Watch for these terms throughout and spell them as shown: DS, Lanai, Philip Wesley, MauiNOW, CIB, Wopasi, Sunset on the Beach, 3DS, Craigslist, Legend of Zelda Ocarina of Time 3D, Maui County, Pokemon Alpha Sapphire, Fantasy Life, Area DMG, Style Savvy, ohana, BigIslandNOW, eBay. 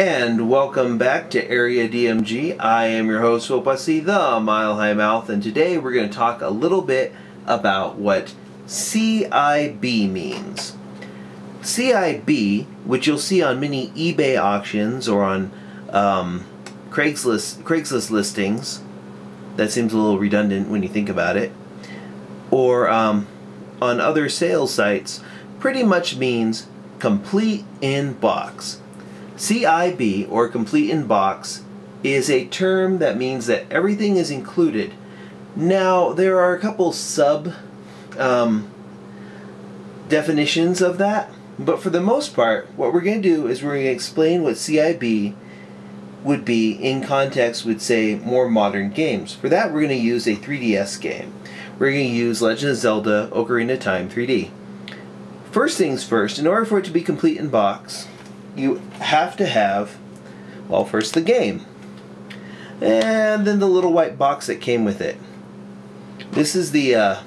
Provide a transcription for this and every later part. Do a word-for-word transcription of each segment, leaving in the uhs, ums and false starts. And welcome back to Area D M G. I am your host, Wopasi, the Mile High Mouth, and today we're going to talk a little bit about what C I B means. C I B, which you'll see on many eBay auctions or on um, Craigslist, Craigslist listings, that seems a little redundant when you think about it, or um, on other sales sites, pretty much means complete in box. C I B, or complete in box, is a term that means that everything is included. Now, there are a couple sub um, definitions of that, but for the most part, what we're going to do is we're going to explain what C I B would be in context with, say, more modern games. For that, we're going to use a three D S game. We're going to use Legend of Zelda Ocarina of Time three D. First things first, in order for it to be complete in box, you have to have, well, first the game, and then the little white box that came with it. This is the uh,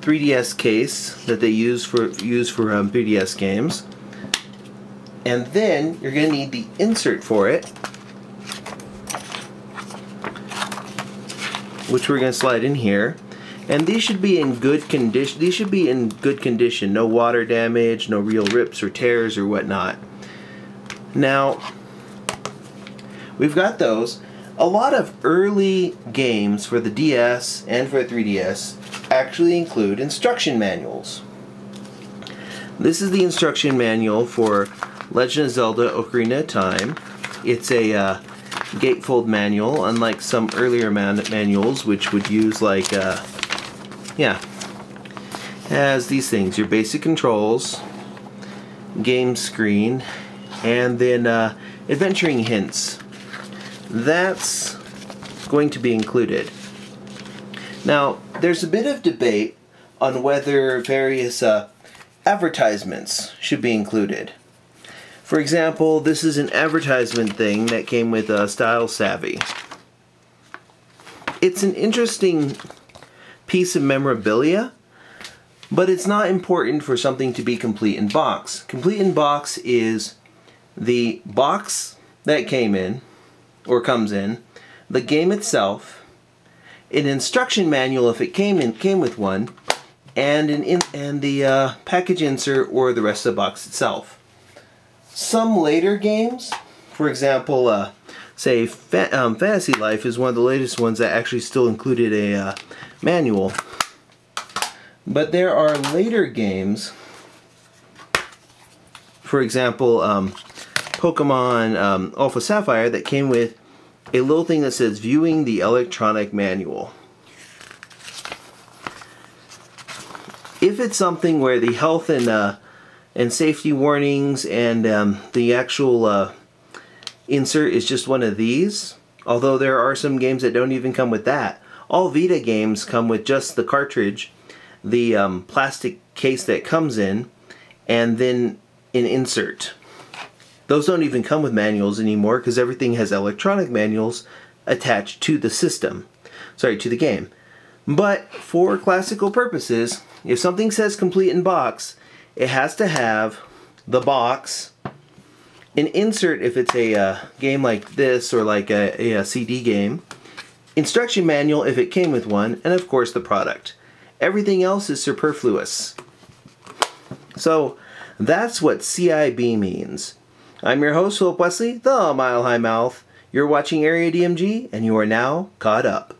three D S case that they use for use for um, three D S games, and then you're going to need the insert for it, which we're going to slide in here. And these should be in good condition. These should be in good condition. No water damage, no real rips or tears or whatnot. Now, we've got those. A lot of early games for the D S and for the three D S actually include instruction manuals. This is the instruction manual for Legend of Zelda Ocarina of Time. It's a uh, gatefold manual, unlike some earlier man manuals which would use like uh, Yeah, as these things, your basic controls, game screen, and then uh, adventuring hints. That's going to be included. Now, there's a bit of debate on whether various uh, advertisements should be included. For example, this is an advertisement thing that came with uh, Style Savvy. It's an interesting piece of memorabilia, but it's not important for something to be complete in box. Complete in box is the box that came in, or comes in, the game itself, an instruction manual if it came in came with one, and an in, and the uh, package insert or the rest of the box itself. Some later games, for example, uh, say fa um, Fantasy Life is one of the latest ones that actually still included a uh, manual, but there are later games, for example um, Pokemon um, Alpha Sapphire, that came with a little thing that says viewing the electronic manual. If it's something where the health and uh, and safety warnings and um, the actual uh, insert is just one of these, although there are some games that don't even come with that. All Vita games come with just the cartridge, the um, plastic case that comes in, and then an insert. Those don't even come with manuals anymore because everything has electronic manuals attached to the system, sorry, to the game. But for classical purposes, if something says complete in box, it has to have the box, an insert if it's a uh, game like this or like a, a, a C D game, instruction manual if it came with one, and of course the product. Everything else is superfluous. So that's what C I B means. I'm your host, Philip Wesley, the Mile High Mouth. You're watching Area D M G, and you are now caught up.